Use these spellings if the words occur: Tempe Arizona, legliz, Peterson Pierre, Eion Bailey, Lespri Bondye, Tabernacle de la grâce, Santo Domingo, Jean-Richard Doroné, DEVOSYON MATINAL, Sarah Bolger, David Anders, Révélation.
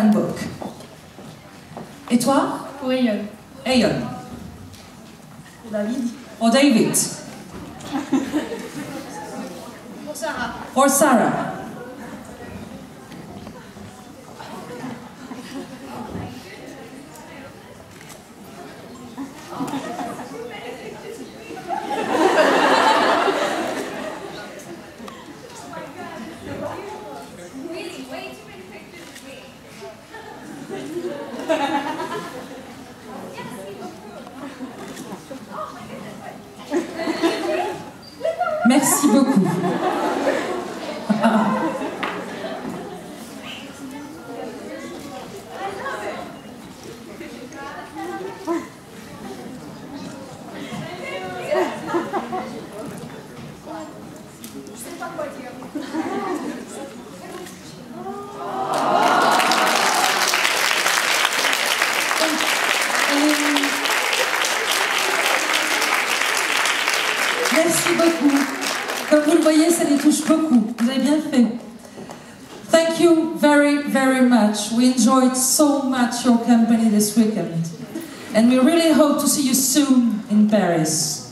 Fanbook. Et toi? Pour Eion. Eion. Pour David. Pour David. Pour Sarah. Pour Sarah. Merci beaucoup. Ah. Merci beaucoup. Comme vous le voyez, ça les touche beaucoup. Vous avez bien fait. Thank you very, very much. We enjoyed so much your company this weekend. And we really hope to see you soon in Paris.